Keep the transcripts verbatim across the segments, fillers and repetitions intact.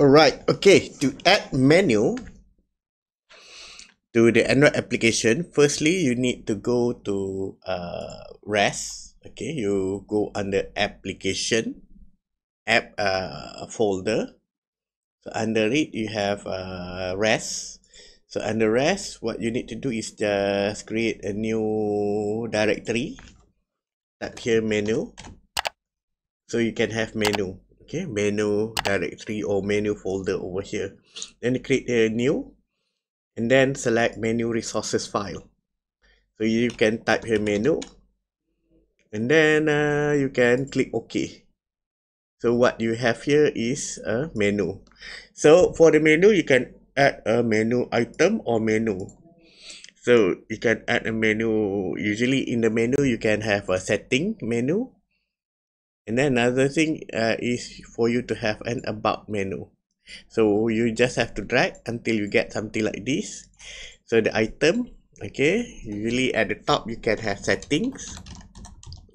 Alright, okay, to add menu to the Android application, firstly you need to go to uh, R E S. Okay, you go under application, app uh, folder. So under it you have uh, R E S. So under R E S, what you need to do is just create a new directory. Type here menu. So you can have menu. Okay, menu directory or menu folder over here. Then you create a new and then select menu resources file. So you can type here menu and then uh, you can click OK. So what you have here is a menu. So for the menu, you can add a menu item or menu. So you can add a menu. Usually in the menu, you can have a setting menu. And then another thing uh, is for you to have an about menu. So you just have to drag until you get something like this. So the item, okay, usually at the top you can have settings.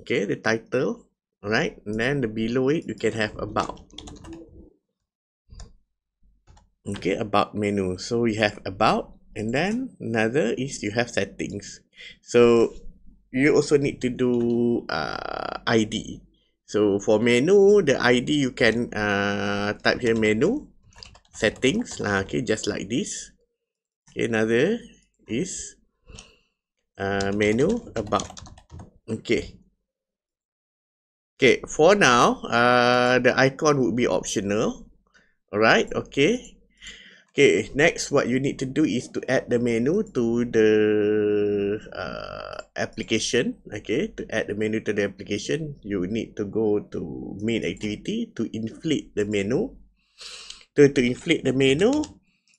Okay, the title, alright, and then the below it you can have about. Okay, about menu. So you have about and then another is you have settings. So you also need to do uh, I D. So for menu, the I D you can uh, type here menu settings lah, okay, just like this. Okay, another is uh, menu about. Okay. Okay, for now, uh, the icon would be optional. Alright, okay. Okay, next what you need to do is to add the menu to the uh, application. Okay, to add the menu to the application, you need to go to main activity to inflate the menu. To, to inflate the menu,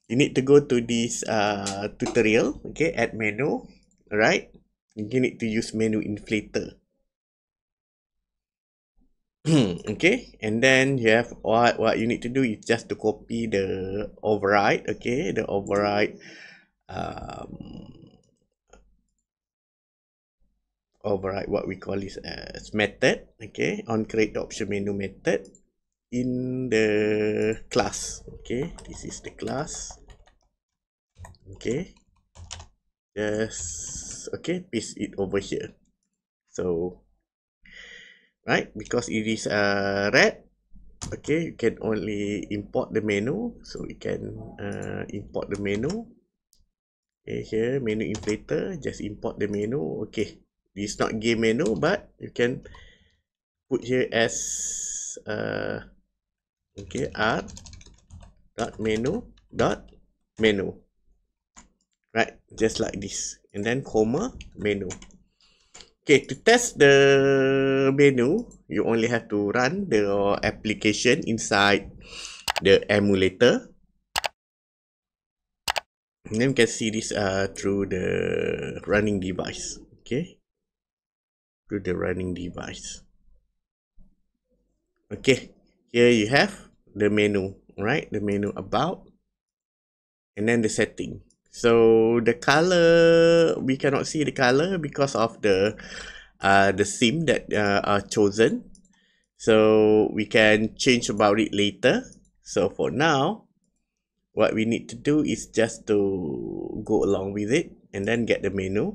you need to go to this uh, tutorial. Okay, add menu. Alright, you need to use menu inflator. Okay, and then you have what what you need to do is just to copy the override. Okay, the override um override what we call is as method. Okay, on create option menu method in the class. Okay, this is the class. Okay, just okay, paste it over here. So right, because it is uh, red, okay, you can only import the menu. So you can uh, import the menu. Okay, here, menu inflator, just import the menu. Okay, it's not game menu, but you can put here as uh, okay, r dot menu dot menu. Right, just like this, and then comma menu. Okay, to test the menu, you only have to run the application inside the emulator. And then you can see this uh, through the running device. Okay, through the running device. Okay, here you have the menu, right? The menu about and then the setting. So the color, we cannot see the color because of the uh, the theme that uh, are chosen. So we can change about it later. So for now, what we need to do is just to go along with it and then get the menu.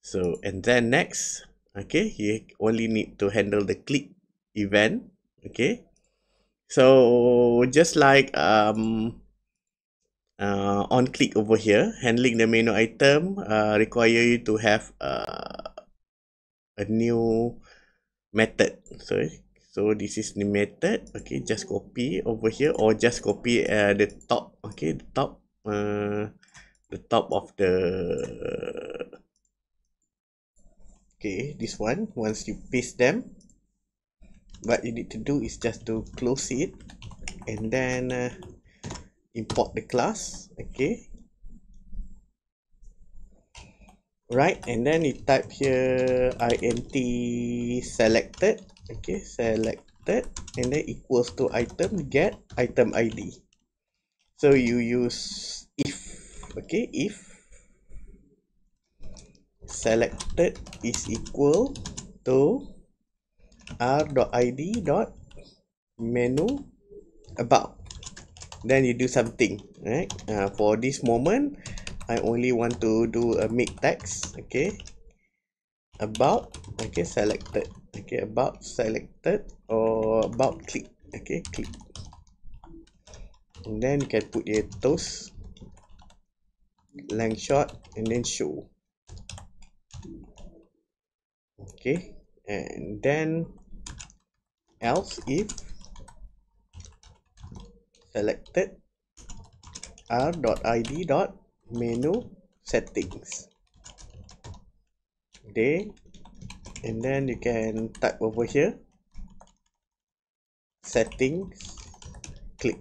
So and then next, okay, you only need to handle the click event. Okay, so just like um. Uh, on click over here, handling the menu item uh, require you to have uh, a new method. So, so this is the method. Okay, just copy over here or just copy uh, the top. Okay, the top, uh, the top of the. Okay, this one. Once you paste them, what you need to do is just to close it, and then. Uh, import the class. Okay, right, and then you type here int selected. Okay, selected and then equals to item get item I D. So you use if, okay, if selected is equal to r.id.menu about. then you do something, right? Uh, for this moment, I only want to do a make text. Okay, about, okay, selected, okay, about selected or about click, okay, click, and then you can put a toast, length shot, and then show. Okay, and then else if selected r.id dot menu settings day, and then you can type over here settings, click.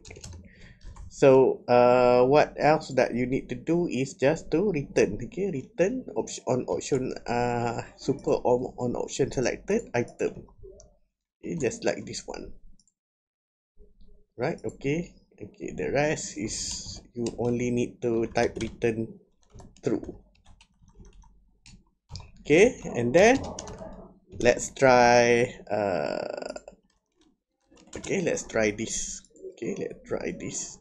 So uh, what else that you need to do is just to return, okay, return option on option uh, super on, on option selected item, okay, just like this one, right? Okay, okay, the rest is you only need to type return true. Okay, and then let's try uh okay let's try this okay let's try this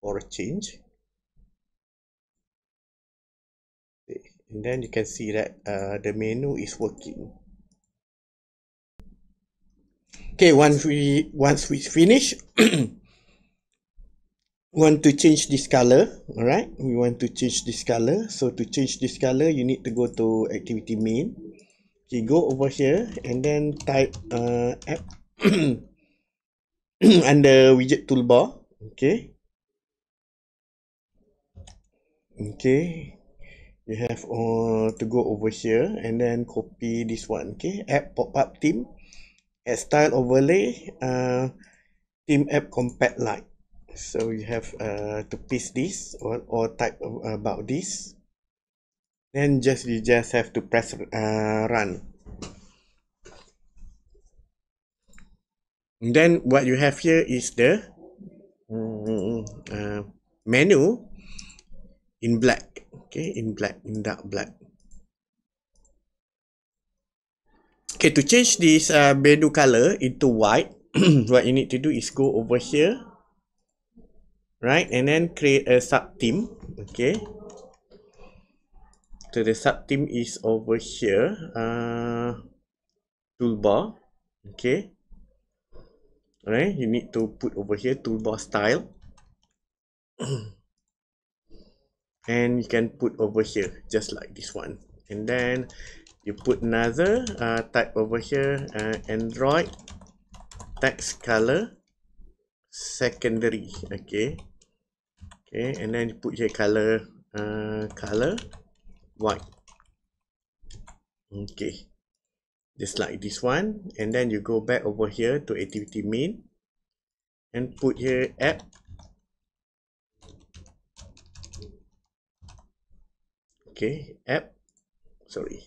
for a change. Okay, and then you can see that uh the menu is working. Okay, once we once we finish want to change this color. All right, we want to change this color. So to change this color, you need to go to activity main. Okay, go over here and then type uh, app under widget toolbar. Okay, okay, you have uh, to go over here and then copy this one. Okay, app pop-up theme, add style overlay, uh, theme app compact light. So you have uh, to paste this or, or type about this, then just you just have to press uh, run. And then what you have here is the uh, menu in black, okay, in black, in dark black. Okay, to change this uh, menu color into white, what you need to do is go over here, right, and then create a sub theme. Okay, so the sub theme is over here, uh, toolbar. Okay, all right, you need to put over here toolbar style and you can put over here just like this one, and then you put another uh, type over here, uh, Android text color secondary. Okay, okay, and then you put your color uh, color white. Okay, just like this one, and then you go back over here to activity main and put here app okay app sorry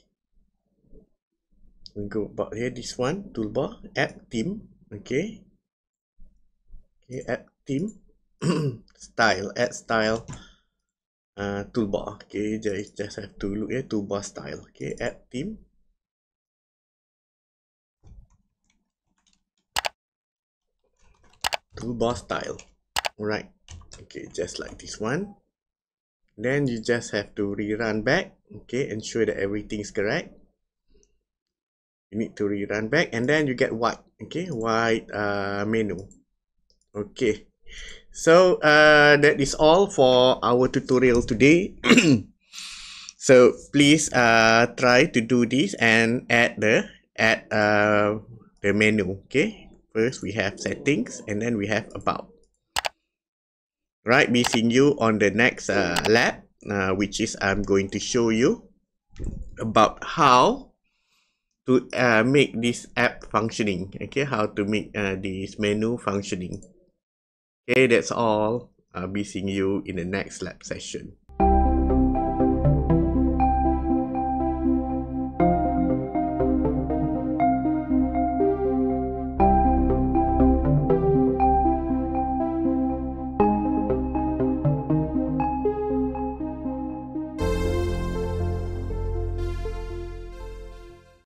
we go back here, this one toolbar app theme. Okay, okay, add theme style, add style uh, toolbar. Okay, just, just have to look here, toolbar style. Okay, add theme. Toolbar style. Alright. Okay, just like this one. Then you just have to rerun back. Okay, ensure that everything is correct. You need to rerun back and then you get white. Okay, white uh, menu. Okay, so uh, that is all for our tutorial today. So please uh, try to do this and add the add uh, the menu. Okay, first we have settings and then we have about. Right, be seeing you on the next uh, lab, uh, which is I'm going to show you about how to uh, make this app functioning. Okay, how to make uh, this menu functioning. Okay, that's all. I'll be seeing you in the next lab session.